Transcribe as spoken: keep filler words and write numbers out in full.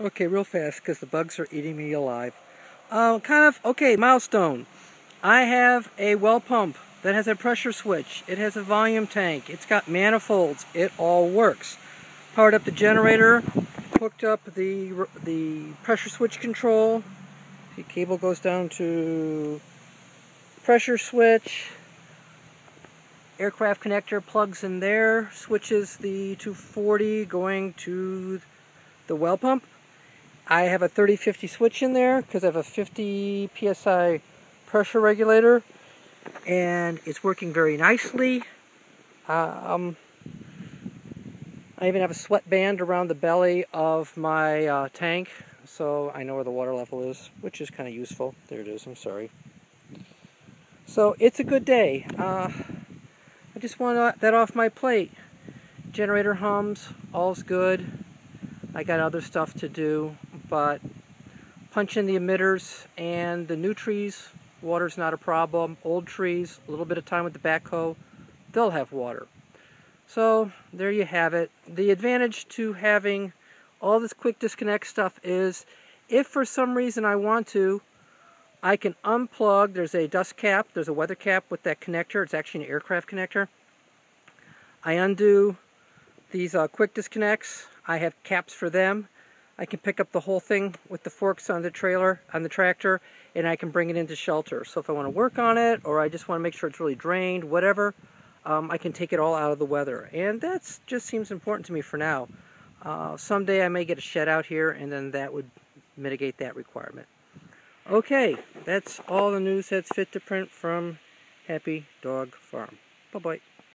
Okay, real fast, because the bugs are eating me alive. Uh, kind of, okay, milestone. I have a well pump that has a pressure switch. It has a volume tank. It's got manifolds. It all works. Powered up the generator, hooked up the, the pressure switch control. The cable goes down to pressure switch. Aircraft connector plugs in there, switches the two forty going to the well pump. I have a thirty fifty switch in there because I have a fifty P S I pressure regulator, and it's working very nicely. Um, I even have a sweatband around the belly of my uh, tank, so I know where the water level is, which is kind of useful. There it is, I'm sorry. So it's a good day. Uh, I just want that off my plate. Generator hums, all's good. I got other stuff to do, but punching the emitters and the new trees, water's not a problem. Old trees, a little bit of time with the backhoe, they'll have water. So there you have it. The advantage to having all this quick disconnect stuff is, if for some reason I want to, I can unplug. There's a dust cap, there's a weather cap with that connector. It's actually an aircraft connector. I undo these uh, quick disconnects. I have caps for them. I can pick up the whole thing with the forks on the trailer, on the tractor, and I can bring it into shelter. So if I want to work on it, or I just want to make sure it's really drained, whatever, um, I can take it all out of the weather. And that just seems important to me for now. Uh, someday I may get a shed out here, and then that would mitigate that requirement. Okay, that's all the news that's fit to print from Happy Dog Farm. Bye-bye.